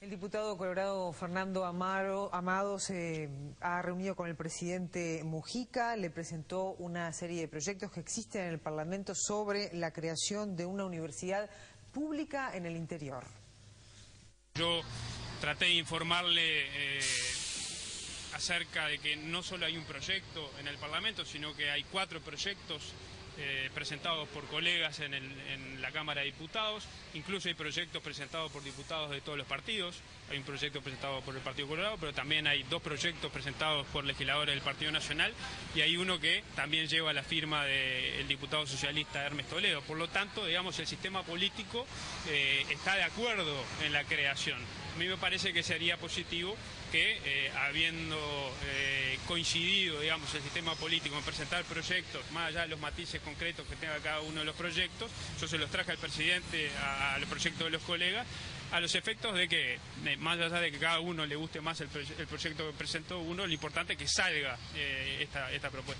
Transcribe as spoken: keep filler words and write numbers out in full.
El diputado colorado Fernando Amado, Amado se ha reunido con el presidente Mujica, le presentó una serie de proyectos que existen en el Parlamento sobre la creación de una universidad pública en el interior. Yo traté de informarle eh, acerca de que no solo hay un proyecto en el Parlamento, sino que hay cuatro proyectos Eh, presentados por colegas en, el, en la Cámara de Diputados. Incluso hay proyectos presentados por diputados de todos los partidos. Hay un proyecto presentado por el Partido Colorado, pero también hay dos proyectos presentados por legisladores del Partido Nacional, y hay uno que también lleva la firma del diputado socialista Hermes Toledo. Por lo tanto, digamos, el sistema político eh, está de acuerdo en la creación. A mí me parece que sería positivo que, eh, habiendo eh, coincidido, digamos, el sistema político en presentar proyectos, más allá de los matices concretos que tenga cada uno de los proyectos, yo se los traje al presidente, a, a los proyectos de los colegas, a los efectos de que, eh, más allá de que cada uno le guste más el, proye- el proyecto que presentó uno, lo importante es que salga eh, esta, esta propuesta.